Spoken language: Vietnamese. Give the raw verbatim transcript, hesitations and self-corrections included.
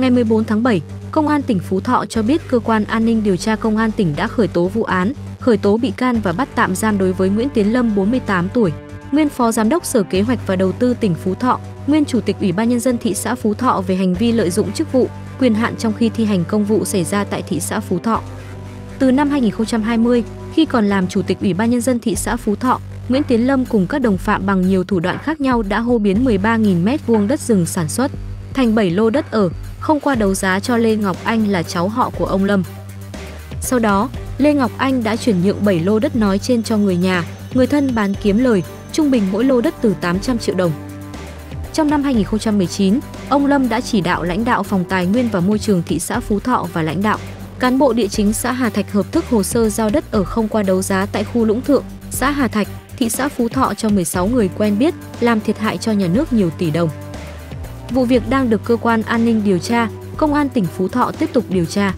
Ngày mười bốn tháng bảy, Công an tỉnh Phú Thọ cho biết cơ quan an ninh điều tra Công an tỉnh đã khởi tố vụ án, khởi tố bị can và bắt tạm giam đối với Nguyễn Tiến Lâm, bốn mươi tám tuổi, nguyên Phó Giám đốc Sở Kế hoạch và Đầu tư tỉnh Phú Thọ, nguyên Chủ tịch Ủy ban Nhân dân thị xã Phú Thọ về hành vi lợi dụng chức vụ, quyền hạn trong khi thi hành công vụ xảy ra tại thị xã Phú Thọ. Từ năm hai nghìn không trăm hai mươi, khi còn làm Chủ tịch Ủy ban Nhân dân thị xã Phú Thọ, Nguyễn Tiến Lâm cùng các đồng phạm bằng nhiều thủ đoạn khác nhau đã hô biến mười ba nghìn mét vuông đất rừng sản xuất thành bảy lô đất ở, không qua đấu giá cho Lê Ngọc Anh là cháu họ của ông Lâm. Sau đó, Lê Ngọc Anh đã chuyển nhượng bảy lô đất nói trên cho người nhà, người thân bán kiếm lời, trung bình mỗi lô đất từ tám trăm triệu đồng. Trong năm hai nghìn không trăm mười chín, ông Lâm đã chỉ đạo lãnh đạo Phòng Tài nguyên và Môi trường thị xã Phú Thọ và lãnh đạo, cán bộ địa chính xã Hà Thạch hợp thức hồ sơ giao đất ở không qua đấu giá tại khu Lũng Thượng, xã Hà Thạch, thị xã Phú Thọ cho mười sáu người quen biết, làm thiệt hại cho nhà nước nhiều tỷ đồng. Vụ việc đang được cơ quan an ninh điều tra, Công an tỉnh Phú Thọ tiếp tục điều tra.